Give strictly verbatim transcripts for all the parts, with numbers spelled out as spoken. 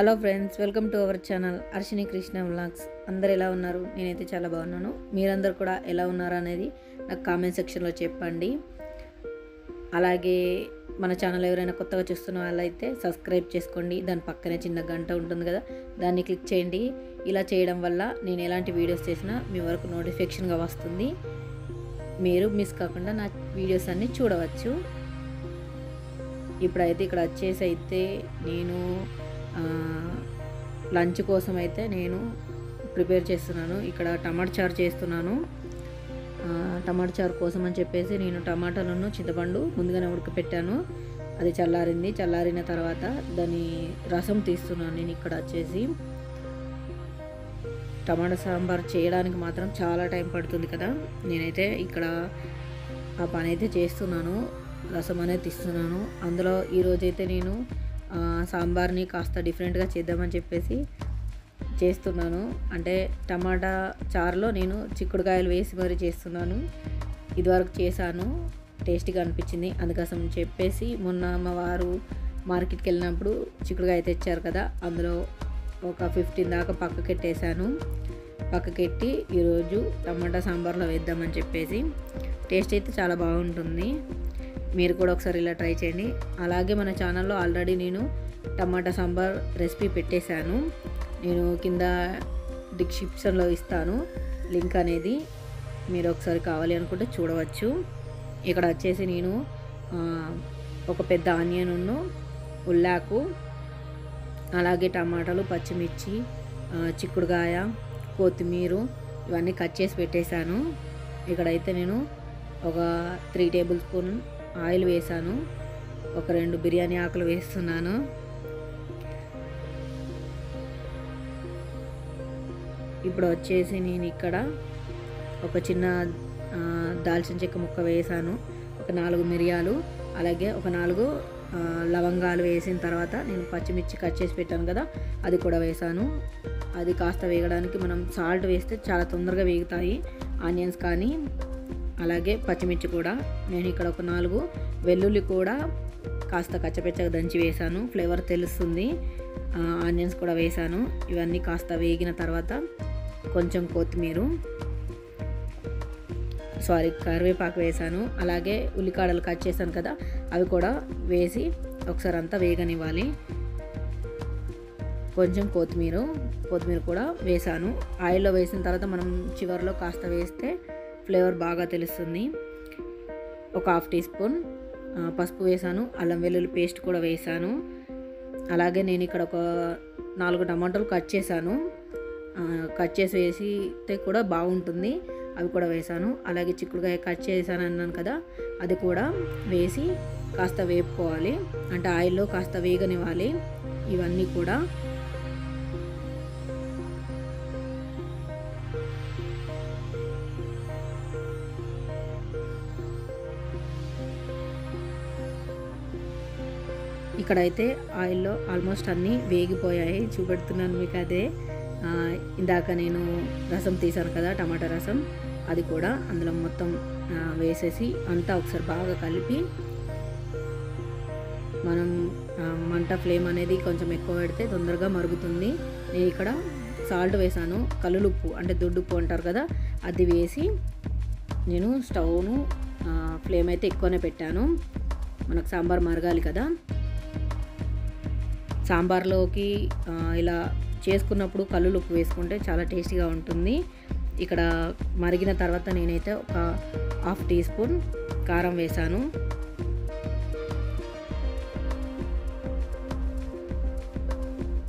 Hello friends, welcome to our channel Harshini Krishna vlogs. అందరు ఎలా ఉన్నారు? నేనైతే చాలా బాగున్నాను. మీరందరూ కూడా ఎలా ఉన్నారు అనేది నాకు కామెంట్ సెక్షన్లో చెప్పండి. అలాగే మన ఛానల్ ఎవరైనా కొత్తగా చూస్తున్న వాళ్ళైతే సబ్స్క్రైబ్ చేసుకోండి. దాని పక్కనే చిన్న గంట ఉంటుంది కదా, దాన్ని క్లిక్ చేయండి. ఇలా చేయడం వల్ల నేను ఎలాంటి వీడియోస్ చేసినా మీ వరకు నోటిఫికేషన్గా వస్తుంది. మీరు మిస్ కాకుండా నా వీడియోస్ అన్నీ చూడవచ్చు. ఇప్పుడైతే ఇక్కడ వచ్చేసి అయితే నేను లంచ్ కోసం అయితే నేను ప్రిపేర్ చేస్తున్నాను. ఇక్కడ టమాటా చారు చేస్తున్నాను. టమాటా చారు కోసం అని చెప్పేసి నేను టమాటాలను చింతపండు ముందుగానే ఉడకపెట్టాను. అది చల్లారింది. చల్లారిన తర్వాత దాని రసం తీస్తున్నాను. నేను ఇక్కడ వచ్చేసి టమాటా సాంబార్ చేయడానికి మాత్రం చాలా టైం పడుతుంది కదా, నేనైతే ఇక్కడ ఆ పని అయితే చేస్తున్నాను. రసం అనేది తీస్తున్నాను. అందులో ఈరోజైతే నేను సాంబార్ని కాస్త డిఫరెంట్గా చేద్దామని చెప్పేసి చేస్తున్నాను. అంటే టమాటా చారులో నేను చిక్కుడుకాయలు వేసి మరీ చేస్తున్నాను. ఇదివరకు చేశాను, టేస్టీగా అనిపించింది. అందుకోసం చెప్పేసి మొన్న మా వారు మార్కెట్కి వెళ్ళినప్పుడు చిక్కుడుకాయ తెచ్చారు కదా, అందులో ఒక ఫిఫ్టీన్ దాకా పక్కకెట్టేశాను. పక్కకెట్టి ఈరోజు టమాటా సాంబార్లో వేద్దామని చెప్పేసి టేస్ట్ అయితే చాలా బాగుంటుంది. మీరు కూడా ఒకసారి ఇలా ట్రై చేయండి. అలాగే మన ఛానల్లో ఆల్రెడీ నేను టమాటా సాంబార్ రెసిపీ పెట్టేశాను. నేను కింద డిస్క్రిప్షన్లో ఇస్తాను లింక్ అనేది, మీరు ఒకసారి కావాలి అనుకుంటే చూడవచ్చు. ఇక్కడ వచ్చేసి నేను ఒక పెద్ద ఆనియన్ను, ఉల్లాకు, అలాగే టమాటాలు, పచ్చిమిర్చి, చిక్కుడుకాయ, కొత్తిమీర ఇవన్నీ కట్ చేసి పెట్టేశాను. ఇక్కడైతే నేను ఒక త్రీ టేబుల్ స్పూన్ ఆయిల్ వేసాను. ఒక రెండు బిర్యానీ ఆకులు వేస్తున్నాను. ఇప్పుడు వచ్చేసి నేను ఇక్కడ ఒక చిన్న దాల్చిన చెక్క ముక్క వేసాను. ఒక నాలుగు మిరియాలు, అలాగే ఒక నాలుగు లవంగాలు వేసిన తర్వాత నేను పచ్చిమిర్చి కట్ చేసి పెట్టాను కదా, అది కూడా వేసాను. అది కాస్త వేగడానికి మనం సాల్ట్ వేస్తే చాలా తొందరగా వేగుతాయి ఆనియన్స్ కానీ, అలాగే పచ్చిమిర్చి కూడా. నేను ఇక్కడ ఒక నాలుగు వెల్లుల్లి కూడా కాస్త కచ్చపచ్చగా దంచి వేసాను, ఫ్లేవర్ తెలుస్తుంది. ఆనియన్స్ కూడా వేసాను. ఇవన్నీ కాస్త వేగిన తర్వాత కొంచెం కొత్తిమీర సారీ కరివేపాకు వేసాను. అలాగే ఉల్లికాడలు కట్ చేశాను కదా, అవి కూడా వేసి ఒకసారి అంతా వేగనివ్వాలి. కొంచెం కొత్తిమీర కొత్తిమీర కూడా వేసాను. ఆయిల్లో వేసిన తర్వాత మనం చివరిలో కాస్త వేస్తే ఫ్లేవర్ బాగా తెలుస్తుంది. ఒక హాఫ్ టీ స్పూన్ పసుపు వేసాను. అల్లం వెల్లుల్లి పేస్ట్ కూడా వేసాను. అలాగే నేను ఇక్కడ ఒక నాలుగు టమాటాలు కట్ చేశాను. కట్ చేసి వేసితే కూడా బాగుంటుంది, అవి కూడా వేసాను. అలాగే చిక్కుడుకాయ కట్ చేశాను అన్నాను కదా, అది కూడా వేసి కాస్త వేపుకోవాలి. అంటే ఆయిల్లో కాస్త వేగనివ్వాలి. ఇవన్నీ కూడా ఇక్కడైతే ఆయిల్లో ఆల్మోస్ట్ అన్నీ వేగిపోయాయి. చూపెడుతున్నాను మీకు. అదే ఇందాక నేను రసం తీసాను కదా, టమాటా రసం, అది కూడా అందులో మొత్తం వేసేసి అంతా ఒకసారి బాగా కలిపి మనం మంట ఫ్లేమ్ అనేది కొంచెం ఎక్కువ పెడితే తొందరగా మరుగుతుంది. నేను ఇక్కడ సాల్ట్ వేసాను. కల్లులుప్పు అంటే దొడ్డుప్పు అంటారు కదా, అది వేసి నేను స్టవ్ను ఫ్లేమ్ అయితే ఎక్కువనే పెట్టాను. మనకు సాంబార్ మరగాలి కదా. సాంబార్లోకి ఇలా చేసుకున్నప్పుడు కల్లులుప్పు వేసుకుంటే చాలా టేస్టీగా ఉంటుంది. ఇక్కడ మరిగిన తర్వాత నేనైతే ఒక హాఫ్ టీ స్పూన్ కారం వేసాను.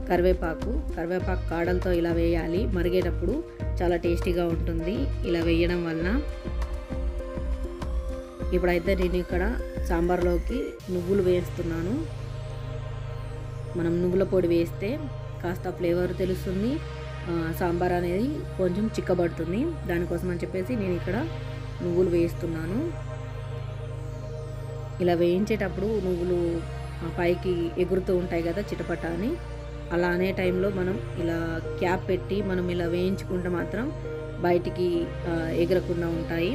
కరివేపాకు కరివేపాకు కాడలతో ఇలా వేయాలి. మరిగేటప్పుడు చాలా టేస్టీగా ఉంటుంది ఇలా వేయడం వలన. ఇప్పుడైతే నేను ఇక్కడ సాంబార్లోకి నువ్వులు వేస్తున్నాను. మనం నువ్వుల పొడి వేస్తే కాస్త ఫ్లేవర్ తెలుస్తుంది. సాంబార్ అనేది కొంచెం చిక్కబడుతుంది. దానికోసం అని చెప్పేసి నేను ఇక్కడ నువ్వులు వేస్తున్నాను. ఇలా వేయించేటప్పుడు నువ్వులు పైకి ఎగురుతూ ఉంటాయి కదా చిటపట అని, అలా అనే టైంలో మనం ఇలా క్యాప్ పెట్టి మనం ఇలా వేయించుకుంటే మాత్రం బయటికి ఎగరకుండా ఉంటాయి.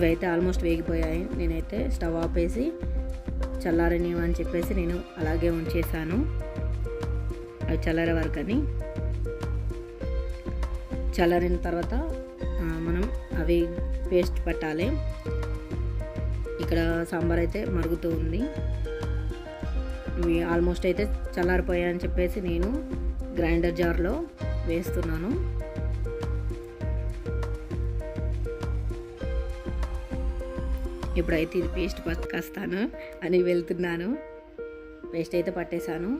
ఇవైతే ఆల్మోస్ట్ వేగిపోయాయి. నేనైతే స్టవ్ ఆపేసి చల్లారని అని చెప్పేసి నేను అలాగే ఉంచేసాను, అవి చల్లారే వరకని. చల్లారిన తర్వాత మనం అవి పేస్ట్ పట్టాలి. ఇక్కడ సాంబార్ అయితే మరుగుతూ ఉంది. ఇవి ఆల్మోస్ట్ అయితే చల్లారిపోయాయని చెప్పేసి నేను గ్రైండర్ జార్లో వేస్తున్నాను. ఇప్పుడైతే ఇది పేస్ట్ పట్టుకొస్తాను అని వెళ్తున్నాను. పేస్ట్ అయితే పట్టేశాను.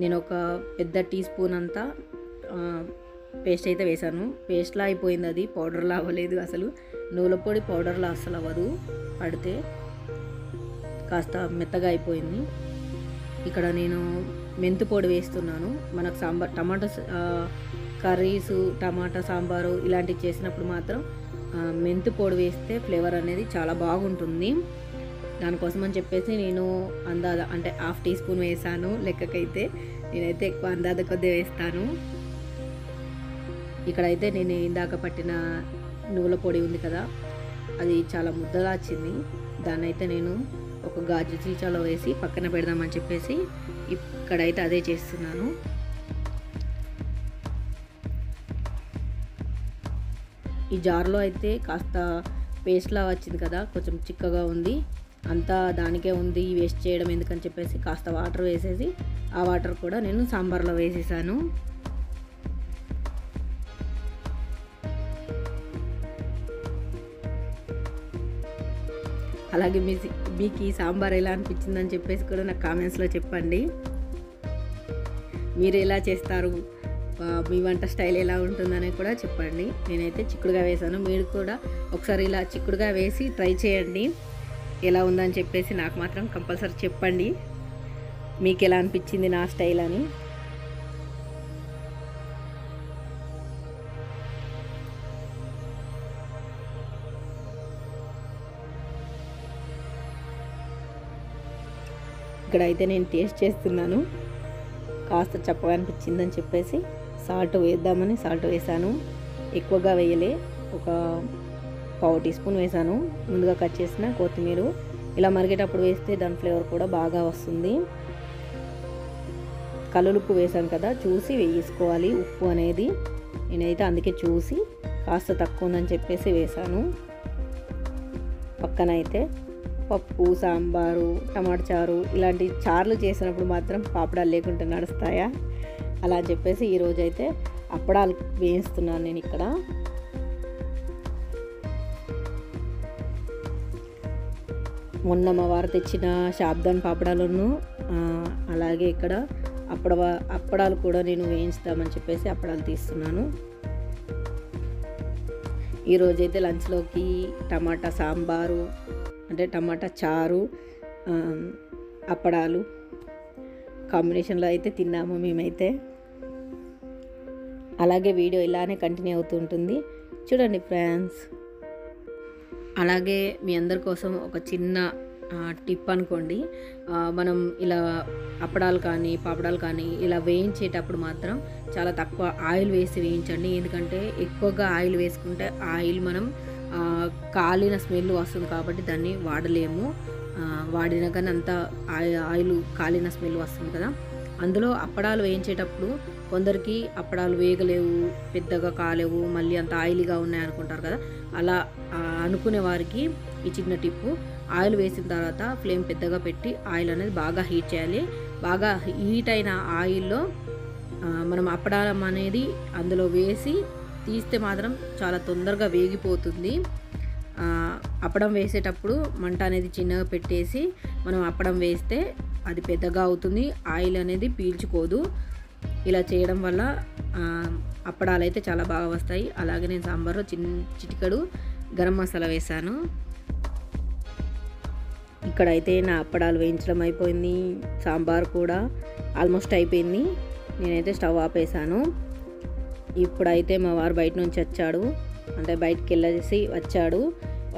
నేను ఒక పెద్ద టీ స్పూన్ అంతా పేస్ట్ అయితే వేశాను. పేస్ట్లా అయిపోయింది, అది పౌడర్లా అవ్వలేదు. అసలు నువ్వుల పొడి పౌడర్లా అస్సలు అవ్వదు, పడితే కాస్త మెత్తగా అయిపోయింది. ఇక్కడ నేను మెంతు పొడి వేస్తున్నాను. మనకు సాంబార్ టమాటా కర్రీసు టమాటా సాంబారు ఇలాంటివి చేసినప్పుడు మాత్రం మెంతు పొడి వేస్తే ఫ్లేవర్ అనేది చాలా బాగుంటుంది. దానికోసం అని చెప్పేసి నేను అందాజ అంటే హాఫ్ టీ స్పూన్ వేసాను. లెక్కకైతే నేనైతే ఎక్కువ అందాజ కొద్ది వేస్తాను. ఇక్కడైతే నేను ఇందాక పట్టిన నువ్వుల పొడి ఉంది కదా, అది చాలా ముద్దలా వచ్చింది. దాన్ని అయితే నేను ఒక గాజు చీచాలో వేసి పక్కన పెడదామని చెప్పేసి ఇక్కడైతే అదే చేస్తున్నాను. ఈ జార్లో అయితే కాస్త పేస్ట్లా వచ్చింది కదా, కొంచెం చిక్కగా ఉంది. అంతా దానికే ఉంది, వేస్ట్ చేయడం ఎందుకని చెప్పేసి కాస్త వాటర్ వేసేసి ఆ వాటర్ కూడా నేను సాంబార్లో వేసేసాను. అలాగే మీ మీకు ఈ సాంబార్ ఎలా అనిపించిందని చెప్పేసి కూడా నాకు కామెంట్స్లో చెప్పండి. మీరు ఎలా చేస్తారు, మీ వంట స్టైల్ ఎలా ఉంటుందని కూడా చెప్పండి. నేనైతే చిక్కుడుగా వేసాను. మీరు కూడా ఒకసారి ఇలా చిక్కుడుగా వేసి ట్రై చేయండి. ఎలా ఉందని చెప్పేసి నాకు మాత్రం కంపల్సరీ చెప్పండి, మీకు ఎలా అనిపించింది నా స్టైల్ అని. ఇక్కడైతే నేను టేస్ట్ చేస్తున్నాను. కాస్త చప్పగా అనిపించిందని చెప్పేసి సాల్ట్ వేద్దామని సాల్ట్ వేసాను. ఎక్కువగా వేయలే, ఒక పావు టీ స్పూన్ వేసాను. ముందుగా కట్ చేసిన కొత్తిమీర ఇలా మరిగేటప్పుడు వేస్తే దాని ఫ్లేవర్ కూడా బాగా వస్తుంది. కల్లుప్పు వేసాను కదా, చూసి వేసుకోవాలి ఉప్పు అనేది. నేనైతే అందుకే చూసి కాస్త తక్కువ ఉందని చెప్పేసి వేసాను. పక్కన అయితే పప్పు సాంబారు టమాటా చారు ఇలాంటి చారులు చేసినప్పుడు మాత్రం పాపడాలు లేకుండా నడుస్తాయా అలా అని చెప్పేసి ఈరోజు అయితే అప్పడాలు వేయిస్తున్నాను నేను. ఇక్కడ మొన్న మా వారు తెచ్చిన షాబ్దాన్ పాపడాలను అలాగే ఇక్కడ అప్పడ అప్పడాలు కూడా నేను వేయించుతామని చెప్పేసి అప్పడాలు తీస్తున్నాను. ఈరోజైతే లంచ్లోకి టమాటా సాంబారు అంటే టమాటా చారు అప్పడాలు కాంబినేషన్లో అయితే తిన్నాము మేమైతే. అలాగే వీడియో ఇలానే కంటిన్యూ అవుతూ ఉంటుంది చూడండి ఫ్రెండ్స్. అలాగే మీ అందరి కోసం ఒక చిన్న టిప్ అనుకోండి, మనం ఇలా అప్పడాలు కానీ పాపడాలు కానీ ఇలా వేయించేటప్పుడు మాత్రం చాలా తక్కువ ఆయిల్ వేసి వేయించండి. ఎందుకంటే ఎక్కువగా ఆయిల్ వేసుకుంటే ఆయిల్ మనం కాలిన స్మెల్ వస్తుంది కాబట్టి దాన్ని వాడలేము. వాడినా కానీ అంత ఆయిల్ కాలిన స్మెల్ వస్తుంది కదా. అందులో అప్పడాలు వేయించేటప్పుడు కొందరికి అప్పడాలు వేగలేవు, పెద్దగా కాలేవు, మళ్ళీ అంత ఆయిలీగా ఉన్నాయి అనుకుంటారు కదా. అలా అనుకునే వారికి ఈ చిన్న టిప్పు, ఆయిల్ వేసిన తర్వాత ఫ్లేమ్ పెద్దగా పెట్టి ఆయిల్ అనేది బాగా హీట్ చేయాలి. బాగా హీట్ అయిన ఆయిల్లో మనం అప్పడాలం అనేది అందులో వేసి తీస్తే మాత్రం చాలా తొందరగా వేగిపోతుంది. అప్పడం వేసేటప్పుడు మంట అనేది చిన్నగా పెట్టేసి మనం అప్పడం వేస్తే అది పెద్దగా అవుతుంది, ఆయిల్ అనేది పీల్చుకోదు. ఇలా చేయడం వల్ల అప్పడాలు అయితే చాలా బాగా వస్తాయి. అలాగే నేను సాంబార్లో చిన్న చిటికడు గరం మసాలా వేసాను. ఇక్కడైతే నా అప్పడాలు వేయించడం అయిపోయింది, సాంబార్ కూడా ఆల్మోస్ట్ అయిపోయింది. నేనైతే స్టవ్ ఆపేసాను. ఇప్పుడైతే మా వారు బయట నుంచి వచ్చాడు, అంటే బయటకు వెళ్ళేసి వచ్చాడు.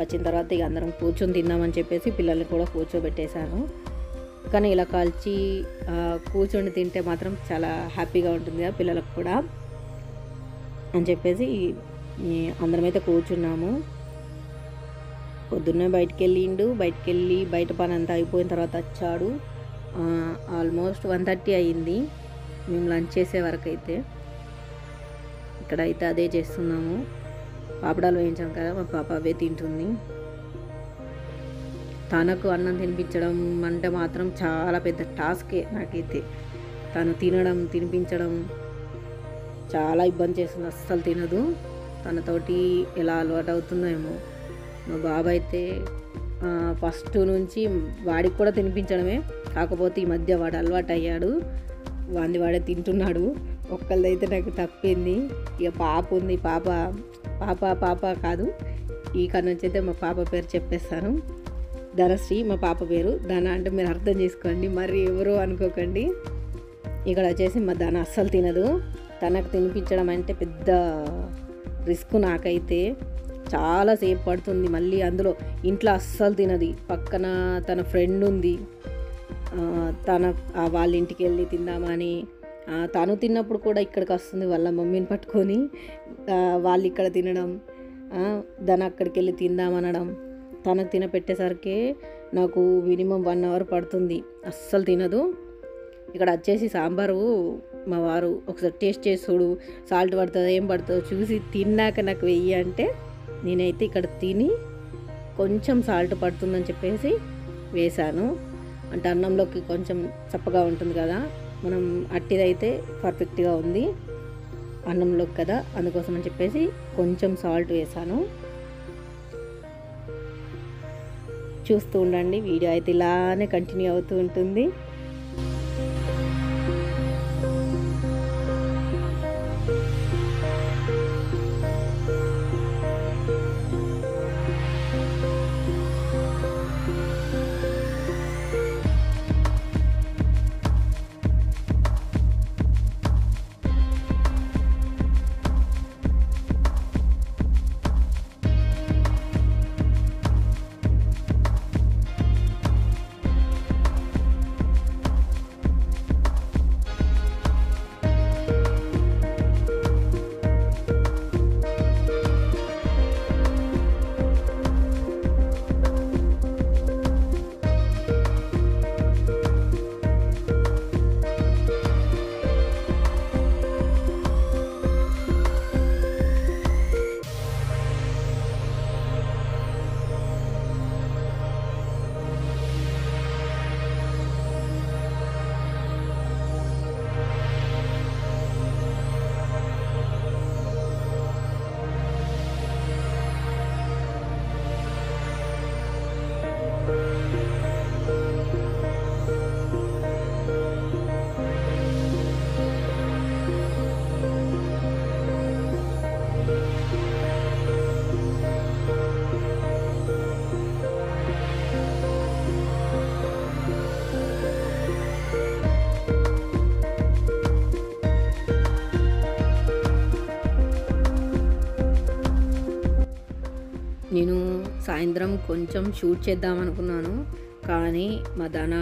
వచ్చిన తర్వాత ఇక అందరం కూర్చొని తిందామని చెప్పేసి పిల్లల్ని కూడా కూర్చోబెట్టేశాను. కానీ ఇలా కాల్చి కూర్చొని తింటే మాత్రం చాలా హ్యాపీగా ఉంటుంది కదా పిల్లలకు కూడా అని చెప్పేసి అందరమైతే కూర్చున్నాము. పొద్దున్నే బయటికి వెళ్ళిండు, బయటికి వెళ్ళి బయట పని అంతా అయిపోయిన తర్వాత వచ్చాడు. ఆల్మోస్ట్ వన్ థర్టీ అయ్యింది మేము లంచ్ చేసే వరకు. అయితే ఇక్కడైతే అదే చేస్తున్నాము. పాపడాలు వేయించాం కదా, మా పాప అవే తింటుంది. తనకు అన్నం తినిపించడం అంటే మాత్రం చాలా పెద్ద టాస్కే నాకైతే. తను తినడం తినిపించడం చాలా ఇబ్బంది చేస్తుంది, అస్సలు తినదు. తనతోటి ఎలా అలవాటు అవుతుందో ఏమో. మా బాబు అయితే ఫస్ట్ నుంచి వాడికి కూడా తినిపించడమే, కాకపోతే ఈ మధ్య వాడు అలవాటు అయ్యాడు, వాంది వాడే తింటున్నాడు. ఒక్కళ్ళైతే నాకు తప్పింది. ఇక పాప ఉంది, పాప పాప పాప కాదు, ఈ కన్నా నుంచి అయితే మా పాప పేరు చెప్పేస్తాను, ధనశ్రీ మా పాప పేరు. ధన అంటే మీరు అర్థం చేసుకోండి, మరి ఎవరో అనుకోకండి. ఇక్కడ వచ్చేసి మా ధన అస్సలు తినదు. తనకు తినిపించడం అంటే పెద్ద రిస్క్ నాకైతే, చాలాసేపు పడుతుంది. మళ్ళీ అందులో ఇంట్లో అస్సలు తినది, పక్కన తన ఫ్రెండ్ ఉంది, తన వాళ్ళ ఇంటికి వెళ్ళి తిందామని తను తిన్నప్పుడు కూడా ఇక్కడికి వస్తుంది వాళ్ళ మమ్మీని పట్టుకొని. వాళ్ళు ఇక్కడ తినడం, దాని అక్కడికి వెళ్ళి తిందామనడం. తనకు తినపెట్టేసరికి నాకు మినిమం వన్ అవర్ పడుతుంది, అస్సలు తినదు. ఇక్కడ వచ్చేసి సాంబారు మా వారు ఒకసారి టేస్ట్ చేసి చూడు, సాల్ట్ పడుతుందో ఏం పడుతుందో చూసి తిన్నాక నాకు వెయ్యి అంటే, నేనైతే ఇక్కడ తిని కొంచెం సాల్ట్ పడుతుందని చెప్పేసి వేశాను. అంటే అన్నంలోకి కొంచెం చప్పగా ఉంటుంది కదా, మనం అట్టిదైతే పర్ఫెక్ట్గా ఉంది అన్నంలోకి కదా, అందుకోసం అని చెప్పేసి కొంచెం సాల్ట్ వేసాను. చూస్తూ ఉండండి, వీడియో అయితే ఇలానే కంటిన్యూ అవుతూ ఉంటుంది. నేను సాయంత్రం కొంచెం షూట్ చేద్దాం అనుకున్నాను, కానీ మా ధన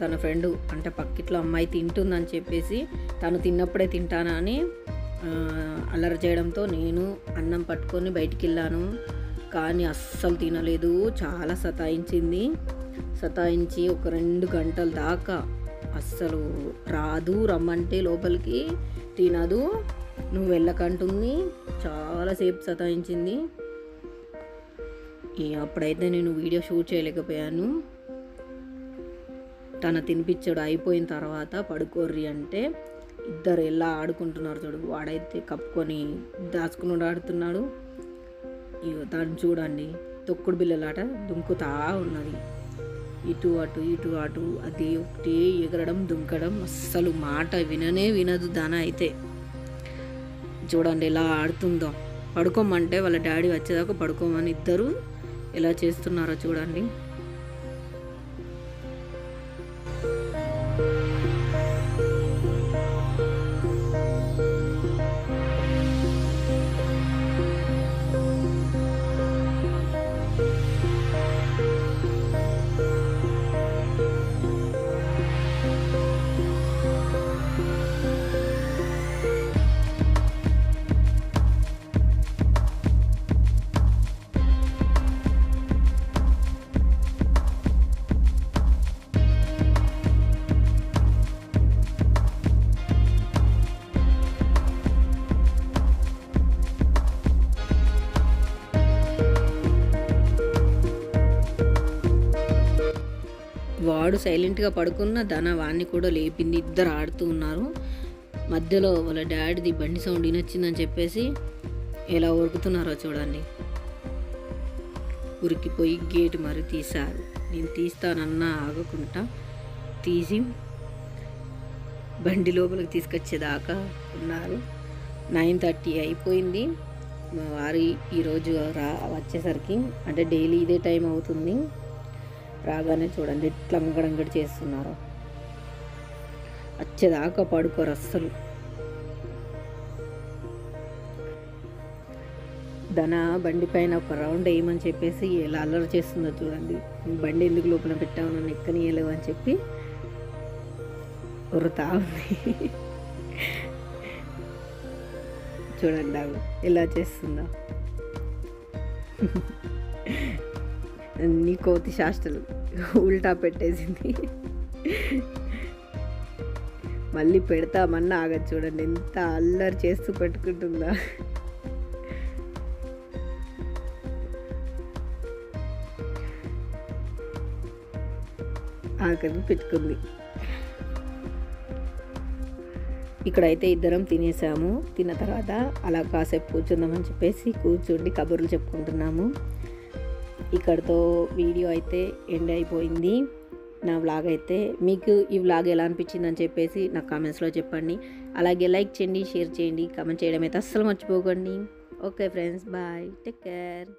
తన ఫ్రెండు అంటే పక్కిట్లో అమ్మాయి తింటుందని చెప్పేసి తను తిన్నప్పుడే తింటానని అల్లరి చేయడంతో నేను అన్నం పట్టుకొని బయటికి వెళ్ళాను. కానీ అస్సలు తినలేదు, చాలా సతాయించింది. సతాయించి ఒక రెండు గంటల దాకా అస్సలు రాదు, రమ్మంటే లోపలికి తినదు, నువ్వు వెళ్ళకంటుంది, చాలాసేపు సతాయించింది. అప్పుడైతే నేను వీడియో షూట్ చేయలేకపోయాను. తన తినిపించడం అయిపోయిన తర్వాత పడుకోర్రి అంటే ఇద్దరు ఎలా ఆడుకుంటున్నారు చూడు, వాడైతే కప్పుకొని దాచుకుని ఆడుతున్నాడు. ఇక తను చూడండి తొక్కుడు బిళ్ళలాట దుంకుతా ఉన్నది, ఇటు అటు ఇటు అటు, అది ఒకటి ఎగరడం దుంకడం, అస్సలు మాట విననే వినదు దాన అయితే. చూడండి ఎలా ఆడుతుందో, పడుకోమంటే వాళ్ళ డాడీ వచ్చేదాకా పడుకోమని ఇద్దరు ఎలా చేస్తున్నారో చూడండి. వాడు సైలెంట్గా పడుకున్న ధన వాడిని కూడా లేపింది. ఇద్దరు ఆడుతూ ఉన్నారు. మధ్యలో వాళ్ళ డాడీది బండి సౌండ్ వినొచ్చిందని చెప్పేసి ఎలా ఉరుకుతున్నారో చూడండి. ఉరికిపోయి గేటు మరి తీశారు. నేను తీస్తానన్నా ఆగకుండా తీసి బండి లోపలికి తీసుకొచ్చేదాకా ఉన్నారు. నైన్ థర్టీ అయిపోయింది. మా వారు ఈరోజు రా వచ్చేసరికి అంటే డైలీ ఇదే టైం అవుతుంది. రాగానే చూడండి ఎట్లా అంగడంగడి చేస్తున్నారు. వచ్చేదాకా పడుకోరు అస్సలు. ధన బండి పైన ఒక రౌండ్ వేయమని చెప్పేసి ఎలా అల్లరి చేస్తుందో చూడండి. బండి ఎందుకు లోపల పెట్టావు, నన్ను ఎక్కనియలేవు అని చెప్పి ఉరుతా ఉంది. చూడండి ఆమె ఎలా చేస్తుందా. నీ కోతి శాస్త్రాలు ఉల్టా పెట్టేసింది. మళ్ళీ పెడతామన్నా ఆగదు. చూడండి ఎంత అల్లరి చేస్తూ పెట్టుకుంటుందా. ఆకలి పెట్టుకుంది. ఇక్కడైతే ఇద్దరం తినేసాము. తిన్న తర్వాత అలా కాసేపు కూర్చుందామని చెప్పేసి కూర్చుండి కబుర్లు చెప్పుకుంటున్నాము. ఇక్కడతో వీడియో అయితే ఎండ్ అయిపోయింది. నా వ్లాగ్ అయితే మీకు ఈ వ్లాగ్ ఎలా అనిపించిందని చెప్పేసి నాకు కామెంట్స్లో చెప్పండి. అలాగే లైక్ చేయండి, షేర్ చేయండి, కామెంట్ చేయడం అయితే అస్సలు మర్చిపోకండి. Okay friends, bye, take care.